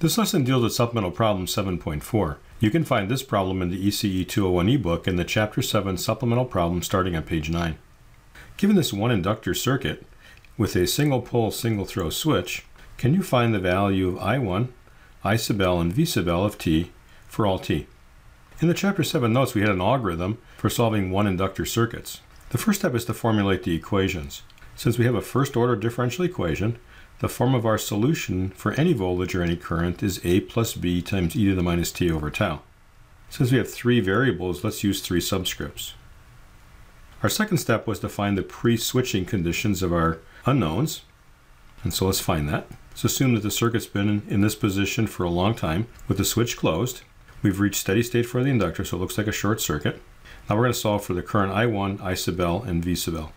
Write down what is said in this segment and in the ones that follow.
This lesson deals with supplemental problem 7.4. You can find this problem in the ECE 201 ebook in the Chapter 7 supplemental problem starting on page 9. Given this one inductor circuit with a single pole, single throw switch, can you find the value of I1, I sub L, and V sub L of t for all t? In the Chapter 7 notes, we had an algorithm for solving one inductor circuits. The first step is to formulate the equations. Since we have a first order differential equation, the form of our solution for any voltage or any current is A plus B times e to the minus t over tau. Since we have three variables, let's use three subscripts. Our second step was to find the pre-switching conditions of our unknowns, and so let's find that. Let's assume that the circuit's been in this position for a long time with the switch closed. We've reached steady state for the inductor, so it looks like a short circuit. Now we're going to solve for the current I1, I sub L, and V sub L.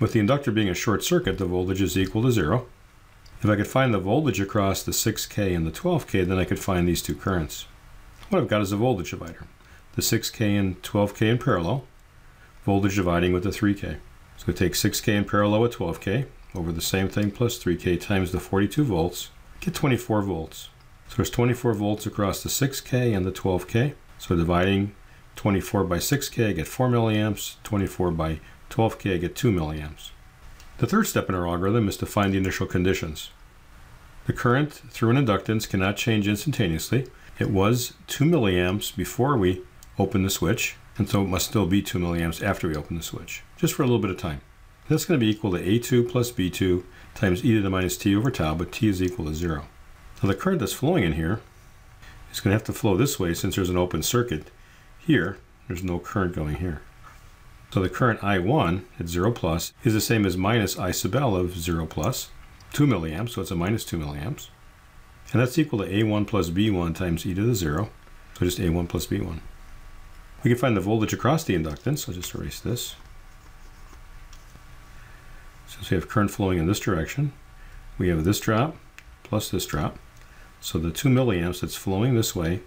With the inductor being a short circuit, the voltage is equal to 0. If I could find the voltage across the 6K and the 12K, then I could find these two currents. What I've got is a voltage divider. The 6K and 12K in parallel, voltage dividing with the 3K. So we take 6K in parallel with 12K, over the same thing plus 3K times the 42 volts, get 24 volts. So there's 24 volts across the 6K and the 12K. So dividing 24 by 6K, I get 4 milliamps. 24 by 12K, I get 2 milliamps. The third step in our algorithm is to find the initial conditions. The current through an inductance cannot change instantaneously. It was 2 milliamps before we opened the switch, and so it must still be 2 milliamps after we open the switch, just for a little bit of time. That's going to be equal to A2 plus B2 times e to the minus t over tau, but t is equal to 0. Now the current that's flowing in here is going to have to flow this way since there's an open circuit here. There's no current going here. So the current I1 at 0 plus is the same as minus I sub L of 0 plus 2 milliamps, so it's a minus 2 milliamps. And that's equal to A1 plus B1 times e to the 0, so just A1 plus B1. We can find the voltage across the inductance. I'll just erase this. Since we have current flowing in this direction, we have this drop plus this drop. So the 2 milliamps that's flowing this way,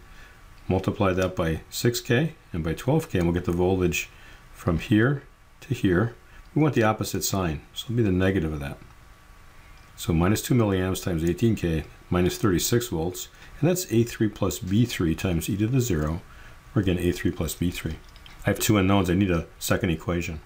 multiply that by 6K and by 12K, and we'll get the voltage from here to here. We want the opposite sign, so it'll be the negative of that. So minus 2 milliamps times 18K, minus 36 volts, and that's A3 plus B3 times e to the 0, or again, A3 plus B3. I have two unknowns, I need a second equation.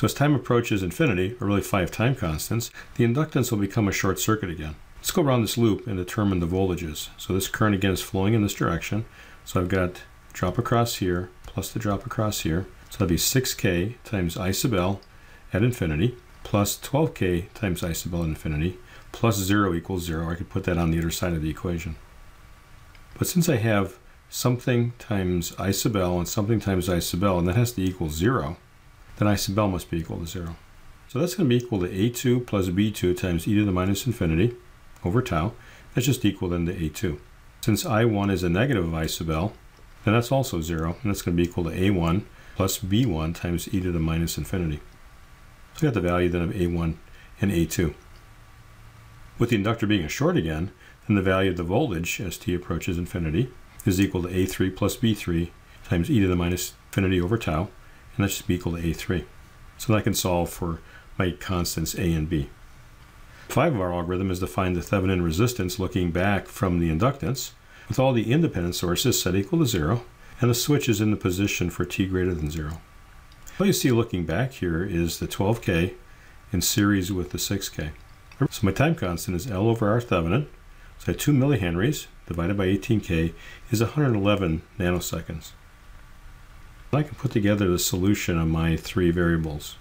So as time approaches infinity, or really 5 time constants, the inductance will become a short circuit again. Let's go around this loop and determine the voltages. So this current again is flowing in this direction, so I've got drop across here, plus the drop across here. So that'd be 6K times I sub L at infinity, plus 12K times I sub L at infinity, plus 0 equals 0. I could put that on the other side of the equation. But since I have something times I sub L and something times I sub L, and that has to equal 0, then I sub L must be equal to 0. So that's going to be equal to A2 plus B2 times e to the minus infinity over tau. That's just equal then to A2. Since I1 is a negative of I sub L, then that's also 0, and that's going to be equal to A1 plus B1 times e to the minus infinity. So we got the value then of A1 and A2. With the inductor being a short again, then the value of the voltage as t approaches infinity is equal to A3 plus B3 times e to the minus infinity over tau, and that should be equal to A3. So that I can solve for my constants A and B. 5 of our algorithm is to find the Thevenin resistance looking back from the inductance with all the independent sources set equal to 0, and the switch is in the position for t greater than 0. What you see looking back here is the 12K in series with the 6K. So my time constant is L over R Thevenin. So I have 2 millihenries divided by 18K is 111 nanoseconds. I can put together the solution of my three variables.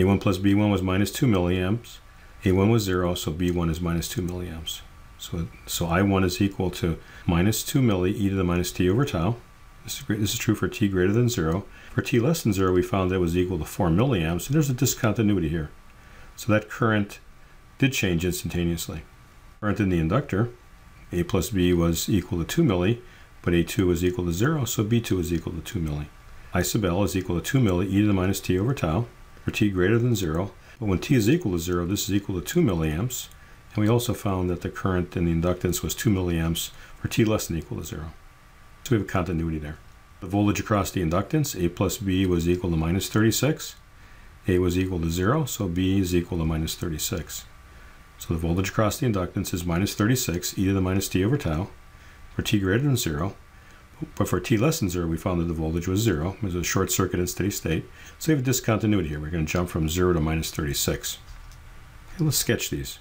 A1 plus B1 was minus 2 milliamps. A1 was 0, so B1 is minus 2 milliamps. So I1 is equal to minus 2 milli e to the minus t over tau. This is true for t greater than 0. For t less than 0, we found that was equal to 4 milliamps, and there's a discontinuity here. So that current did change instantaneously. Current in the inductor, A plus B was equal to 2 milli, but A2 was equal to 0, so B2 is equal to 2 milli. I sub L is equal to 2 milli e to the minus t over tau, for t greater than 0. But when t is equal to 0, this is equal to 2 milliamps. And we also found that the current in the inductance was 2 milliamps for t less than or equal to 0. So we have a continuity there. The voltage across the inductance, A plus B was equal to minus 36. A was equal to 0, so B is equal to minus 36. So the voltage across the inductance is minus 36 e to the minus t over tau for t greater than 0. But for t less than 0, we found that the voltage was 0. It was a short circuit in steady state. So we have a discontinuity here. We're going to jump from 0 to minus 36. Okay, let's sketch these.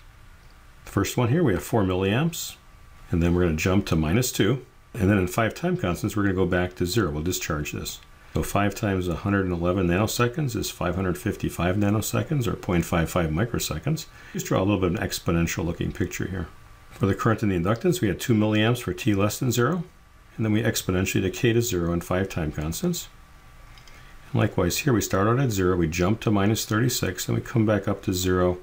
The first one here, we have 4 milliamps. And then we're going to jump to minus 2. And then in 5 time constants, we're going to go back to 0. We'll discharge this. So 5 times 111 nanoseconds is 555 nanoseconds, or 0.55 microseconds. Just draw a little bit of an exponential looking picture here. For the current in the inductance, we had 2 milliamps for t less than 0. And then we exponentially decay to 0 in 5 time constants. And likewise here, we start out at 0, we jump to minus 36, and we come back up to 0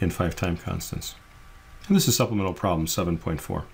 in 5 time constants. And this is supplemental problem 7.4.